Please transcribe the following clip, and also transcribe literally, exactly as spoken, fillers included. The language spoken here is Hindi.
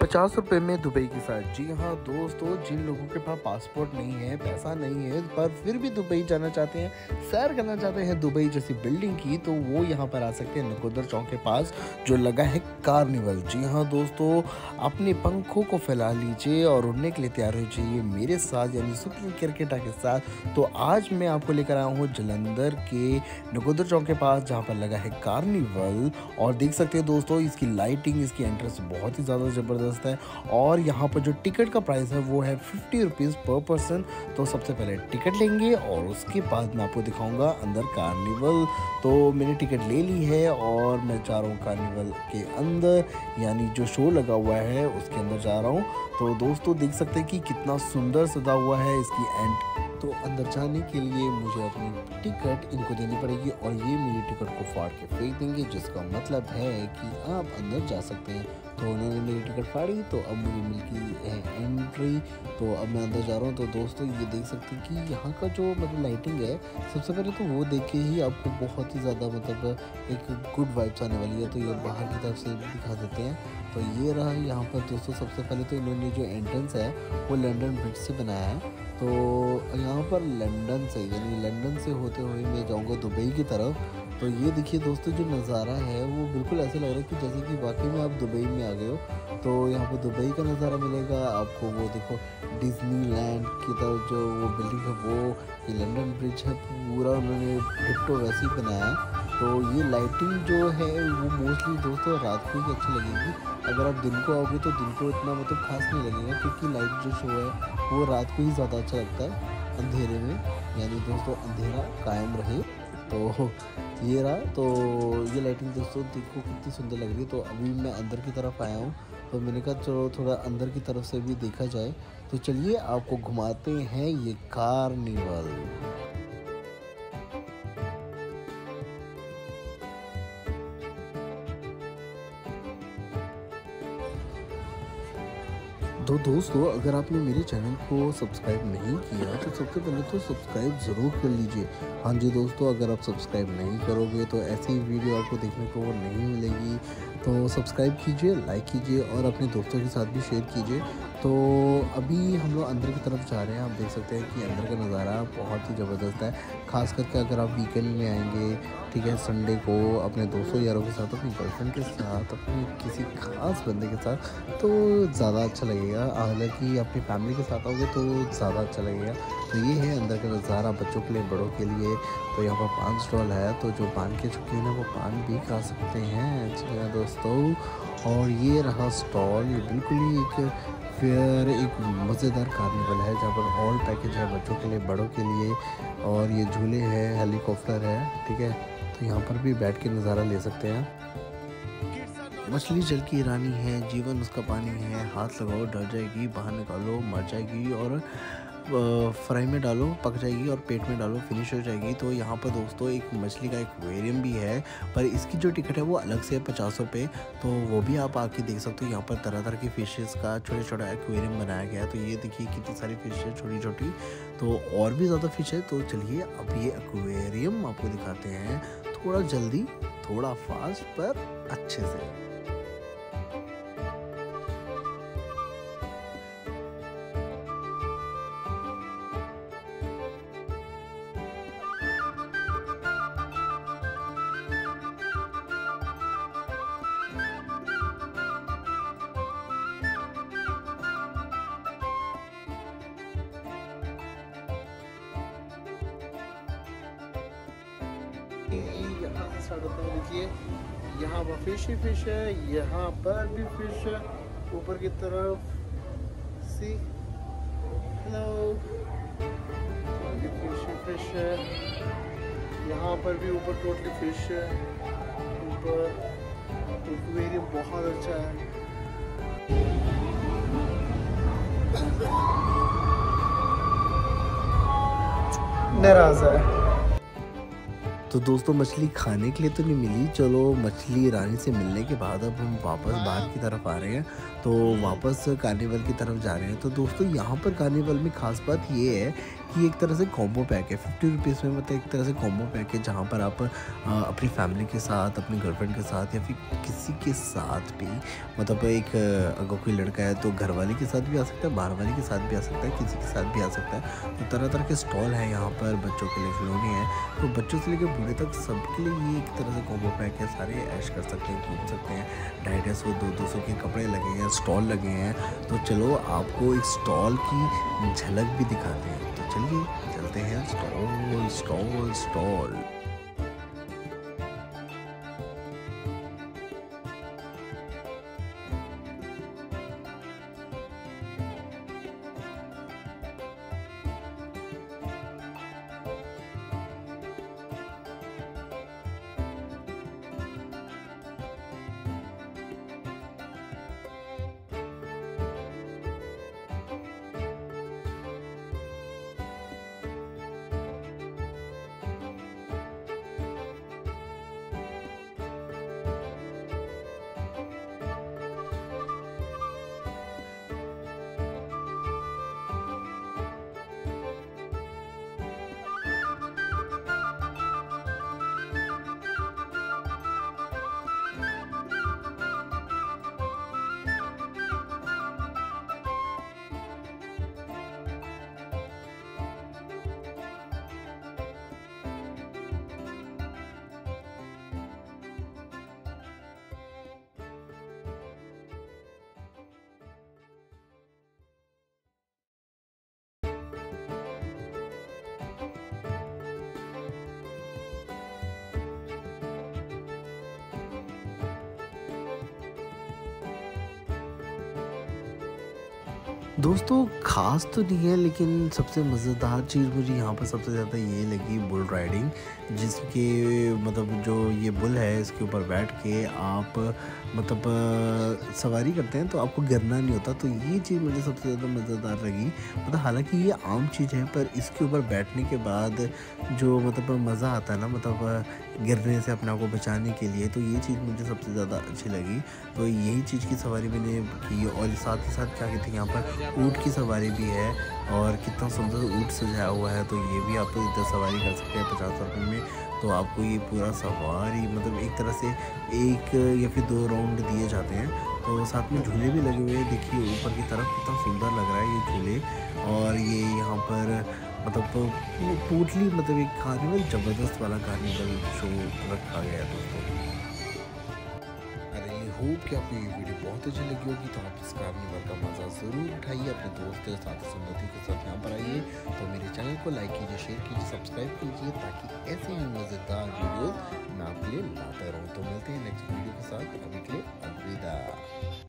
पचास रुपये में दुबई के साथ। जी हाँ दोस्तों, जिन लोगों के पास पासपोर्ट नहीं है, पैसा नहीं है, पर फिर भी दुबई जाना चाहते हैं, सैर करना चाहते हैं दुबई जैसी बिल्डिंग की, तो वो यहाँ पर आ सकते हैं नकोदर चौक के पास जो लगा है कार्निवल। जी हाँ दोस्तों, अपने पंखों को फैला लीजिए और उड़ने के लिए तैयार हो जाइए मेरे साथ, यानी सुप्रीम क्रिकेटा के साथ। तो आज मैं आपको लेकर आया हूँ जालंधर के नकोदर चौक के पास, जहाँ पर लगा है कार्निवल। और देख सकते हैं दोस्तों, इसकी लाइटिंग, इसकी एंट्रेंस बहुत ही ज़्यादा ज़बरदस्त है। और यहाँ पर जो टिकट का प्राइस है वो है फिफ्टी रुपीज़ पर पर्सन। तो सबसे पहले टिकट लेंगे और उसके बाद मैं आपको दिखाऊंगा अंदर कार्निवल। तो मैंने टिकट ले ली है और मैं जा रहा हूँ कार्निवल के अंदर, यानी जो शो लगा हुआ है उसके अंदर जा रहा हूँ। तो दोस्तों देख सकते हैं कि कितना सुंदर सजा हुआ है इसकी एंट्री। तो अंदर जाने के लिए मुझे अपनी टिकट इनको देनी पड़ेगी और ये मेरी टिकट को फाड़ के फेंक देंगे, जिसका मतलब है कि आप अंदर जा सकते हैं। तो उन्होंने मेरी टिकट फाड़ी, तो अब मुझे मिलती है एंट्री। तो अब मैं अंदर जा रहा हूँ। तो दोस्तों ये देख सकते हैं कि यहाँ का जो मतलब लाइटिंग है, सबसे पहले तो वो देख के ही आपको बहुत ही ज़्यादा मतलब एक गुड वाइब्स आने वाली है। तो ये बाहर की तरफ से दिखा देते हैं। तो ये रहा यहाँ पर दोस्तों, सबसे पहले तो इन्होंने जो एंट्रेंस है वो लंदन ब्रिज से बनाया है। तो यहाँ पर लंदन से, यानी लंदन से होते हुए मैं जाऊँगा दुबई की तरफ। तो ये देखिए दोस्तों, जो नज़ारा है वो बिल्कुल ऐसे लग रहा है कि जैसे कि वाकई में आप दुबई में आ गए हो। तो यहाँ पर दुबई का नज़ारा मिलेगा आपको। वो देखो डिज्नीलैंड की तरफ जो वो बिल्डिंग है, वो ये लंदन ब्रिज है पूरा, उन्होंने डिट्टो वैसे ही बनाया। तो ये लाइटिंग जो है वो मोस्टली दोस्तों रात को ही अच्छी लगेगी। अगर आप दिन को आओगे तो दिन को इतना मतलब खास नहीं लगेगा, क्योंकि लाइट जो शो है वो रात को ही ज़्यादा अच्छा लगता है, अंधेरे में, यानी दोस्तों अंधेरा कायम रहे। तो ये रहा, तो ये लाइटिंग दोस्तों देखो कितनी सुंदर लग रही है। तो अभी मैं अंदर की तरफ आया हूँ, तो मैंने कहा चलो थोड़ा अंदर की तरफ से भी देखा जाए। तो चलिए आपको घुमाते हैं ये कार्निवल। तो दोस्तों अगर आपने मेरे चैनल को सब्सक्राइब नहीं किया तो सबसे पहले तो सब्सक्राइब ज़रूर कर लीजिए। हाँ जी दोस्तों, अगर आप सब्सक्राइब नहीं करोगे तो ऐसी वीडियो आपको देखने को नहीं मिलेगी। तो सब्सक्राइब कीजिए, लाइक कीजिए और अपने दोस्तों के साथ भी शेयर कीजिए। तो अभी हम लोग अंदर की तरफ जा रहे हैं। आप देख सकते हैं कि अंदर का नज़ारा बहुत ही ज़बरदस्त है, ख़ास करके अगर आप वीकेंड में आएंगे, ठीक है, संडे को अपने दोस्तों यारों के साथ, अपनी गर्लफ्रेंड के साथ, अपने किसी खास बंदे के साथ, तो ज़्यादा अच्छा लगेगा। हालांकि अपनी फैमिली के साथ आओगे तो ज़्यादा अच्छा लगेगा। तो ये है अंदर का नज़ारा बच्चों के लिए, बड़ों के लिए। तो यहाँ पर पान स्टॉल है, तो जो पान के शौकीन है वो पान भी खा सकते हैं दोस्तों। और ये रहा स्टॉल, ये बिल्कुल ही एक फिर एक मज़ेदार कार्निवल है जहाँ पर ऑल पैकेज है बच्चों के लिए, बड़ों के लिए। और ये झूले हैं, हेलीकॉप्टर है, ठीक है, तो यहाँ पर भी बैठ के नज़ारा ले सकते हैं। मछली जल की रानी है, जीवन उसका पानी है, हाथ लगाओ डर जाएगी, बाहर निकालो मर जाएगी, और फ्राई में डालो पक जाएगी, और पेट में डालो फिनिश हो जाएगी। तो यहाँ पर दोस्तों एक मछली का एक्वेरियम भी है, पर इसकी जो टिकट है वो अलग से है पचास रुपये। तो वो भी आप आके देख सकते हो। यहाँ पर तरह तरह की फिशेस का छोटा छोटा एक्वेरियम बनाया गया है। तो ये देखिए कितनी सारी फिश है छोटी छोटी, तो और भी ज़्यादा फिश है। तो चलिए अब ये एक्वेरियम आपको दिखाते हैं, थोड़ा जल्दी, थोड़ा फास्ट, पर अच्छे से। यहाँ से स्वागत है, देखिए यहाँ पर फिश ही फिश है, यहाँ पर भी फिश है, ऊपर की तरफ सी हेलो फिश ही फिश है, यहाँ पर भी ऊपर टोटली फिश है, ऊपर एक्वेरियम बहुत अच्छा है। नाराज है। तो दोस्तों मछली खाने के लिए तो नहीं मिली, चलो मछली रानी से मिलने के बाद अब हम वापस बाहर की तरफ आ रहे हैं। तो वापस कार्निवल की तरफ जा रहे हैं। तो दोस्तों यहाँ पर कार्निवल में ख़ास बात ये है ये एक तरह से कॉम्बो पैक है फिफ्टी रुपीज़ में। मतलब एक तरह से कॉम्बो पैक है जहाँ पर आप अपनी फैमिली के साथ, अपनी गर्लफ्रेंड के साथ या फिर किसी के साथ भी, मतलब एक अगर कोई लड़का है तो घर वाले के साथ भी आ सकता है, बाहर वाले के साथ भी आ सकता है, किसी के साथ भी आ सकता है। तो तरह तरह के स्टॉल हैं यहाँ पर, बच्चों के लिए खिलौने हैं, तो बच्चों से लेकर बूढ़े तक सबके लिए ये एक तरह से कॉम्बो पैक है। सारे ऐश कर सकते हैं, घूम सकते हैं। ढाई ढाई सौ दो दो सौ के कपड़े लगे हैं, स्टॉल लगे हैं। तो चलो आपको एक स्टॉल की झलक भी दिखाते हैं। तो चलिए चलते हैं स्टॉल स्टॉल स्टॉल दोस्तों ख़ास तो नहीं है, लेकिन सबसे मज़ेदार चीज़ मुझे यहाँ पर सबसे ज़्यादा ये लगी बुल राइडिंग, जिसके मतलब जो ये बुल है इसके ऊपर बैठ के आप मतलब सवारी करते हैं, तो आपको गिरना नहीं होता। तो ये चीज़ मुझे सबसे ज़्यादा मज़ेदार लगी। मतलब हालांकि ये आम चीज़ है, पर इसके ऊपर बैठने के बाद जो मतलब मज़ा आता है ना, मतलब गिरने से अपने आप को बचाने के लिए, तो ये चीज़ मुझे सबसे ज़्यादा अच्छी लगी। तो यही चीज़ की सवारी मैंने की, और साथ ही साथ क्या कहते हैं यहाँ पर ऊँट की सवारी भी है, और कितना सुंदर ऊँट सजाया हुआ है। तो ये भी आप इधर सवारी कर सकते हैं पचास रुपये में। तो आपको ये पूरा सवारी मतलब एक तरह से एक या फिर दो राउंड दिए जाते हैं। तो साथ में झूले भी लगे हुए हैं, देखिए ऊपर की तरफ कितना सुंदर लग रहा है ये झूले। और ये यहाँ पर मतलब टोटली मतलब एक कार्निवल, ज़बरदस्त वाला कार्निवल शो रखा गया है दोस्तों। होप कि आपको ये वीडियो बहुत अच्छी लगी होगी, तो आप इस कार्निवल का मज़ा ज़रूर उठाइए। अपने दोस्त साथ संबंधी के साथ यहाँ पर आइए। तो मेरे चैनल को लाइक कीजिए, शेयर कीजिए, सब्सक्राइब कीजिए, ताकि ऐसे ही मज़ेदार वीडियोस मैं आपके लिए लाता रहूँ। तो मिलते हैं नेक्स्ट वीडियो के साथ, अभी के लिए अलविदा।